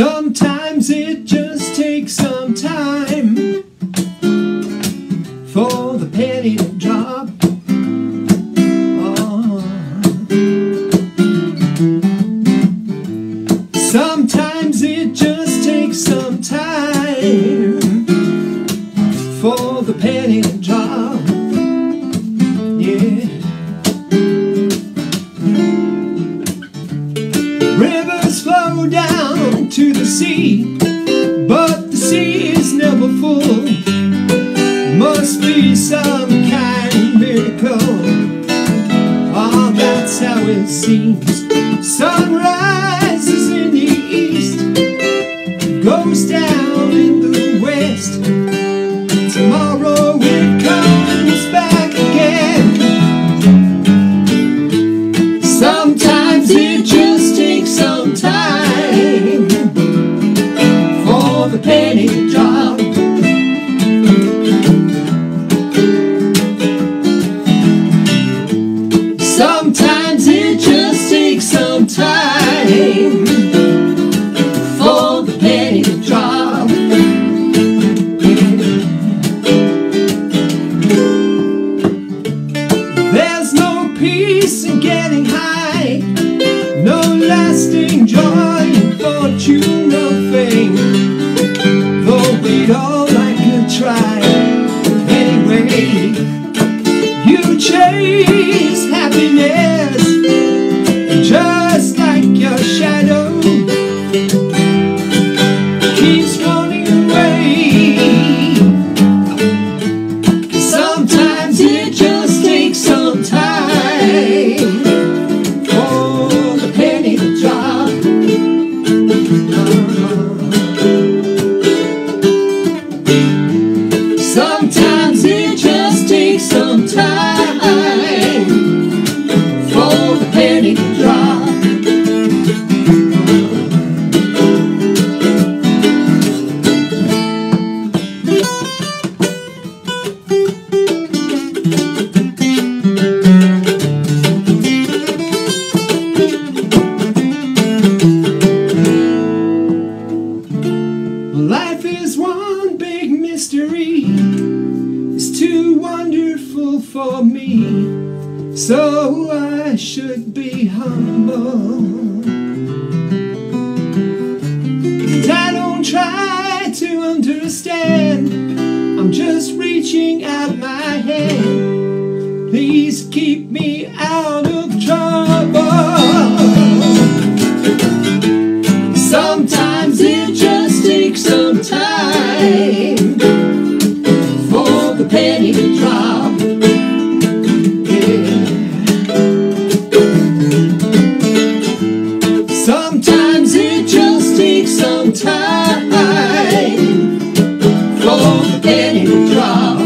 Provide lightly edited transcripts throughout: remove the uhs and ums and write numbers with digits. Sometimes it just takes some time for the penny to drop. Sometimes it just takes some time for the penny to drop. Yeah. Rivers flow down to the sea, but the sea is never full. Must be some kind of miracle. Oh, that's how it seems. Sunrise is in the east, goes down in the west. Tomorrow it comes back again. Sometimes it just takes some time for the penny to drop. Sometimes it just takes some time for the penny to drop. There's no peace in getting high, no lasting joy in fortune or fame, though we'd all like to try anyway. You chase happiness just like your shadow keeps running away. Sometimes it just takes some time for the penny to drop. Sometimes it just takes some time for the penny to drop. Life is one big mystery, it's too wonderful for me, so I should be humble. And I don't try to understand, I'm just reaching out my hand. Please keep me out of trouble. Sometimes it just takes some time for the penny to drop. Yeah. Sometimes it just takes some time for the penny to drop.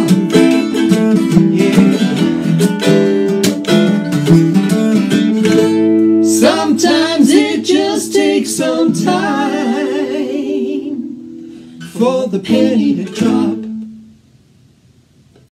Yeah. Sometimes it just takes some time for the penny to drop.